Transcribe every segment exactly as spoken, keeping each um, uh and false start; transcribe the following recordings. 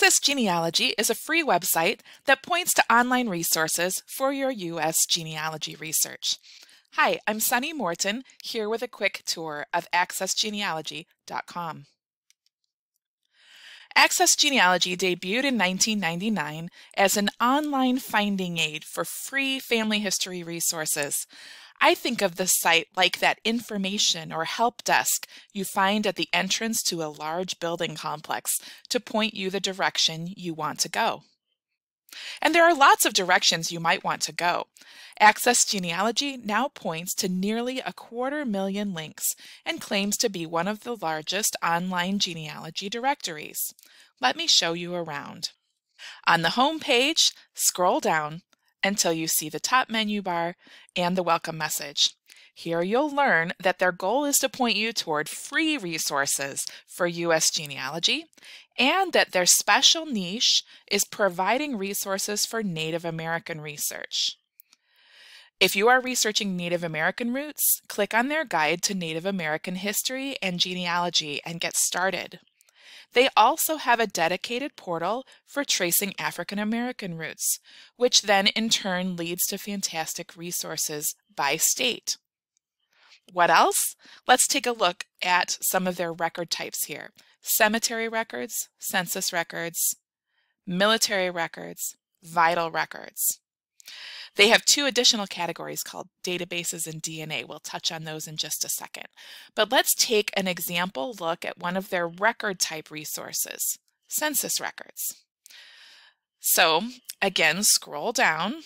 Access Genealogy is a free website that points to online resources for your U S genealogy research. Hi, I'm Sunny Morton, here with a quick tour of access genealogy dot com. Access Genealogy debuted in nineteen ninety-nine as an online finding aid for free family history resources. I think of the site like that information or help desk you find at the entrance to a large building complex to point you the direction you want to go. And there are lots of directions you might want to go. Access Genealogy now points to nearly a quarter million links and claims to be one of the largest online genealogy directories. Let me show you around. On the home page, scroll down until you see the top menu bar and the welcome message. Here you'll learn that their goal is to point you toward free resources for U S genealogy and that their special niche is providing resources for Native American research. If you are researching Native American roots, click on their guide to Native American history and genealogy and get started. They also have a dedicated portal for tracing African American roots, which then in turn leads to fantastic resources by state. What else? Let's take a look at some of their record types here. Cemetery records, census records, military records, vital records. They have two additional categories called databases and D N A. We'll touch on those in just a second. But let's take an example look at one of their record type resources, census records. So again, scroll down.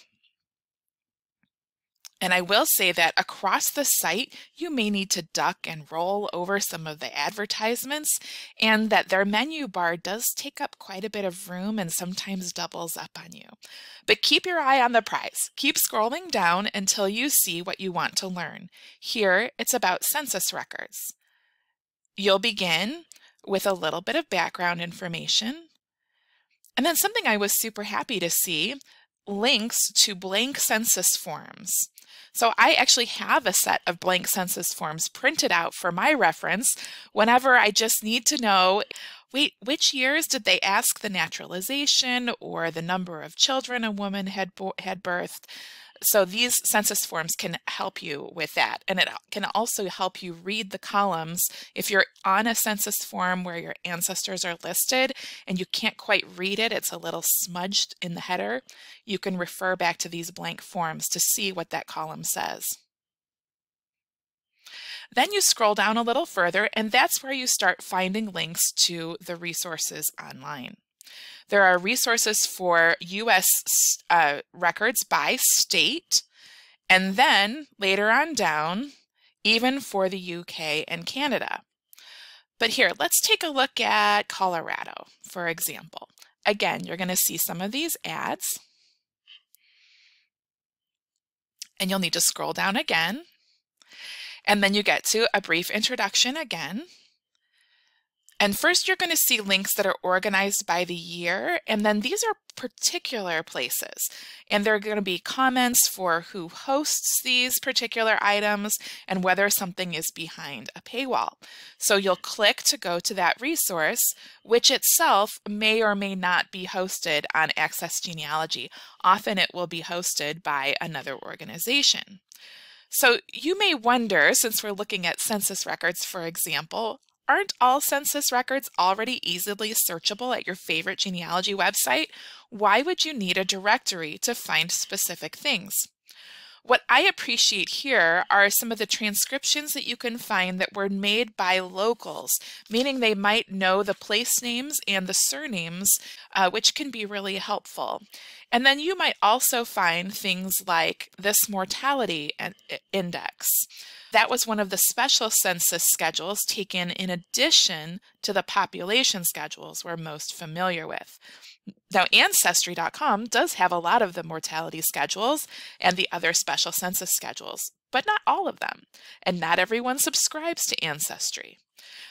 And I will say that across the site, you may need to duck and roll over some of the advertisements, and that their menu bar does take up quite a bit of room and sometimes doubles up on you. But keep your eye on the prize. Keep scrolling down until you see what you want to learn. Here, it's about census records. You'll begin with a little bit of background information. And then something I was super happy to see, links to blank census forms. So I actually have a set of blank census forms printed out for my reference whenever I just need to know, wait, which years did they ask the naturalization or the number of children a woman had, had birthed? So these census forms can help you with that. And it can also help you read the columns. If you're on a census form where your ancestors are listed and you can't quite read it, it's a little smudged in the header, you can refer back to these blank forms to see what that column says. Then you scroll down a little further, and that's where you start finding links to the resources online. There are resources for U S uh, records by state, and then later on down, even for the U K and Canada. But here, let's take a look at Colorado, for example. Again, you're going to see some of these ads, and you'll need to scroll down again, and then you get to a brief introduction again. And first you're going to see links that are organized by the year, and then these are particular places. And there are going to be comments for who hosts these particular items and whether something is behind a paywall. So you'll click to go to that resource, which itself may or may not be hosted on Access Genealogy. Often it will be hosted by another organization. So you may wonder, since we're looking at census records, for example, aren't all census records already easily searchable at your favorite genealogy website? Why would you need a directory to find specific things? What I appreciate here are some of the transcriptions that you can find that were made by locals, meaning they might know the place names and the surnames, uh, which can be really helpful. And then you might also find things like this mortality index. That was one of the special census schedules taken in addition to the population schedules we're most familiar with. Now, Ancestry dot com does have a lot of the mortality schedules and the other special census schedules, but not all of them, and not everyone subscribes to Ancestry.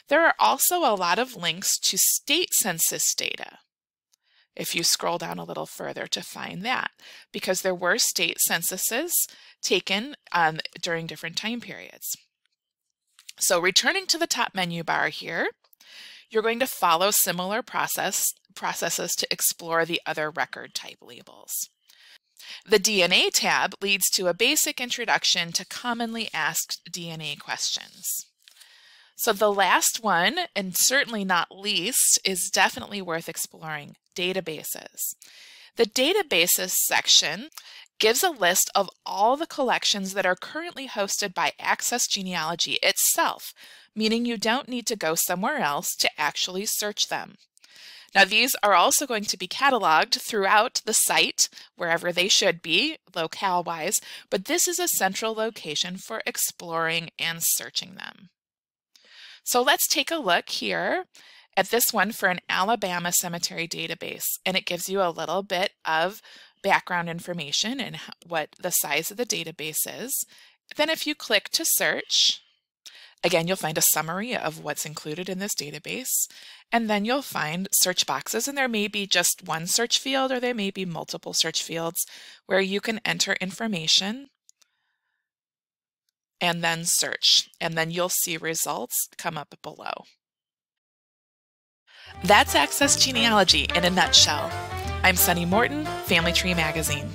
There are also a lot of links to state census data, if you scroll down a little further to find that, because there were state censuses taken um, during different time periods. So returning to the top menu bar here, you're going to follow similar process processes to explore the other record type labels. The D N A tab leads to a basic introduction to commonly asked D N A questions. So the last one, and certainly not least, is definitely worth exploring: databases. The databases section gives a list of all the collections that are currently hosted by Access Genealogy itself, meaning you don't need to go somewhere else to actually search them. Now, these are also going to be cataloged throughout the site, wherever they should be, locale-wise, but this is a central location for exploring and searching them. So let's take a look here at this one for an Alabama cemetery database, and it gives you a little bit of background information and what the size of the database is. Then if you click to search, again, you'll find a summary of what's included in this database, and then you'll find search boxes, and there may be just one search field or there may be multiple search fields where you can enter information and then search, and then you'll see results come up below. That's Access Genealogy in a nutshell. I'm Sunny Morton, Family Tree Magazine.